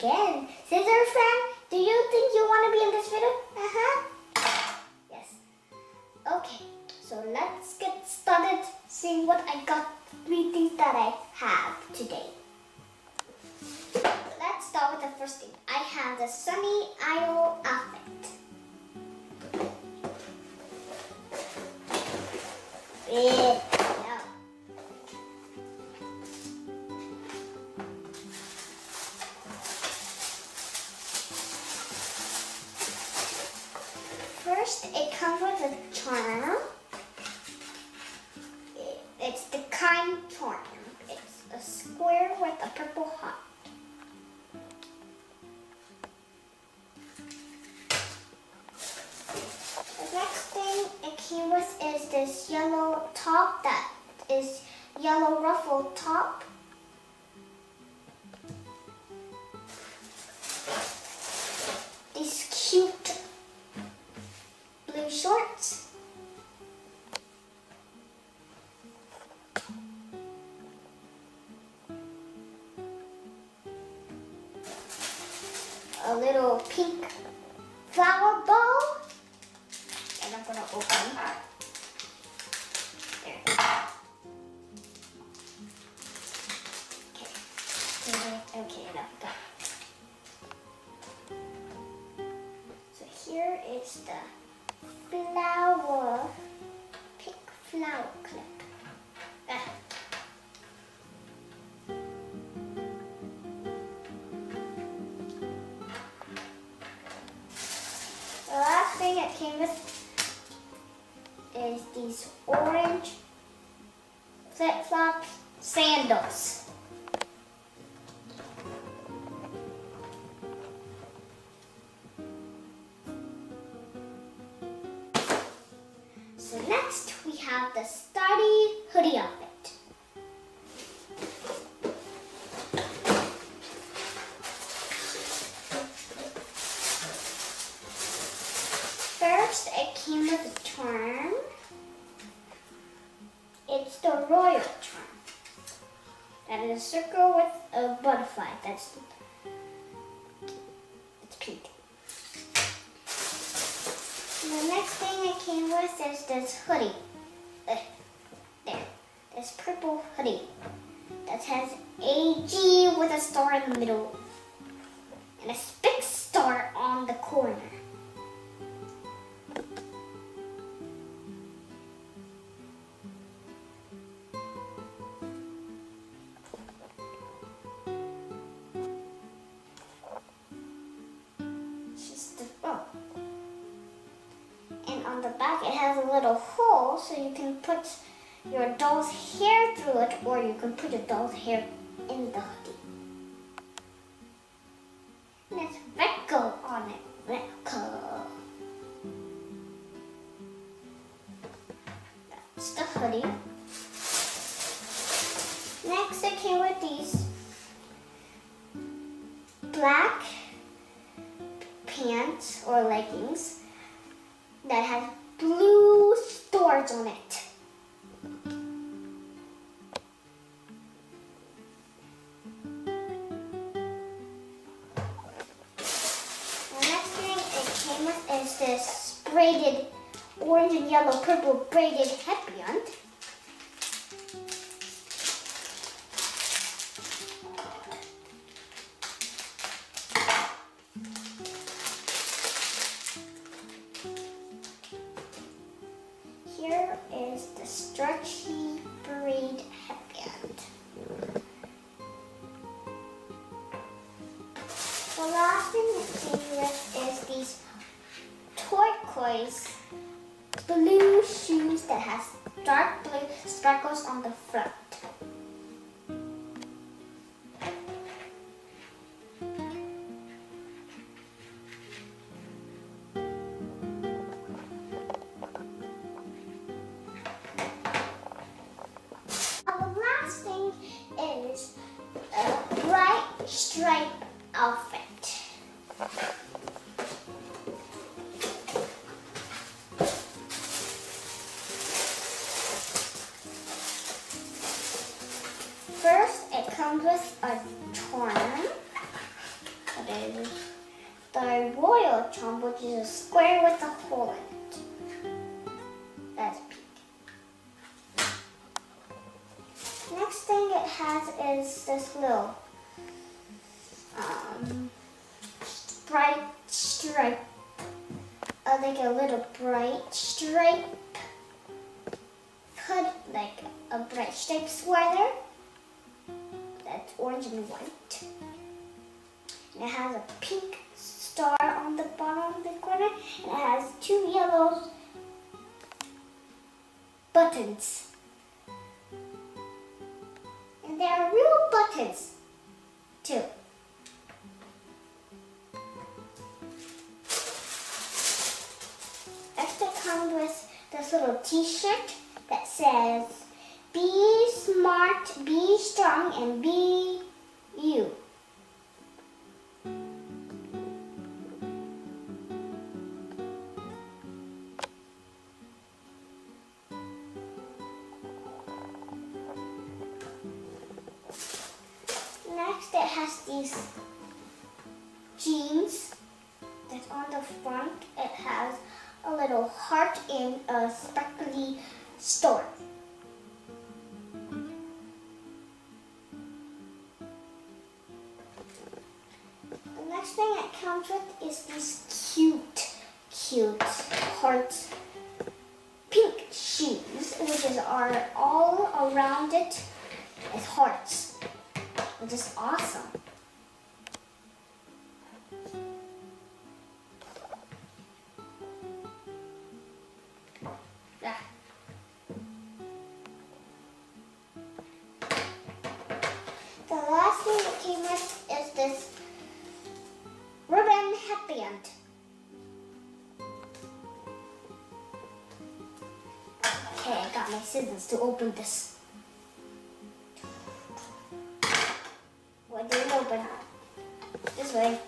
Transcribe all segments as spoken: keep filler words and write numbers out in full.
again. Scissor friend, do you think you want to be in this video? Uh-huh. Yes. Okay, so let's get started seeing what I got, three things that I have today. Let's start with the first thing. I have the Sunny Isle outfit. Big. First, it comes with a charm. It's the kind charm. It's a square with a purple heart. The next thing it came with is this yellow top that is yellow ruffled top. These cute blue shorts. A little pink flower bow. And I'm gonna open. There. Okay. Okay, enough. Got it. So here is the flower, pink flower clip. Ah. The last thing it came with is these orange flip-flop sandals. So next we have the Starry hoodie outfit. First it came with a charm. It's the royal charm. That is a circle with a butterfly. That's it's pink. The next thing it came with is this hoodie. Uh, there. This purple hoodie that has A G with a star in the middle and a big star on the corner. On the back it has a little hole so you can put your doll's hair through it, or you can put your doll's hair in the hoodie. And it's Recco on it. Recco. That's the hoodie. Next I came with these black pants or leggings that has blue stars on it. The next thing it came with is this braided orange and yellow purple braided headband. Here is the stretchy braid headband. The last thing that came with is these turquoise blue shoes that has dark blue sparkles on the front. Is a bright stripe outfit. First, it comes with a charm nowadays is the royal chomp, which is a square with a hole in it. That's pink. Next thing it has is this little um, bright stripe. I think a little bright stripe could like a bright stripe sweater. That's orange and white. And it has a pink star on the bottom of the corner. And it has two yellow buttons. And they are real buttons, too. Next it comes with this little t-shirt that says, "Be smart, be strong, and be you." Next, it has these jeans that's on the front. It has a little heart and a sparkly star. The next thing it comes with is these cute, cute heart pink shoes, which is are all around it as hearts, which is awesome. The last thing that came with is this ribbon headband. Okay, I got my scissors to open this. What do we open? This way.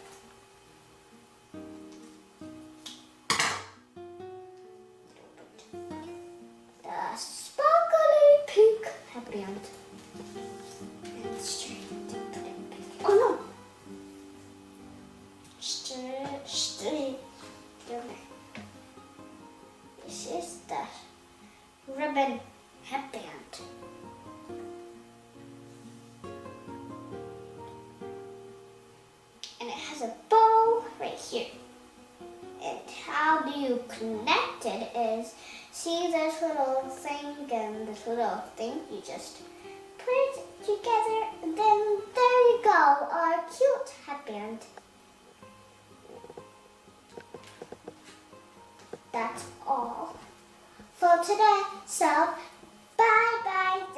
The sparkly pink headband. This is the ribbon headband. And it has a bow right here. And how do you connect it is, see this little thing and this little thing, you just put it together and then there you go, our cute headband. That's all for today, so bye-bye.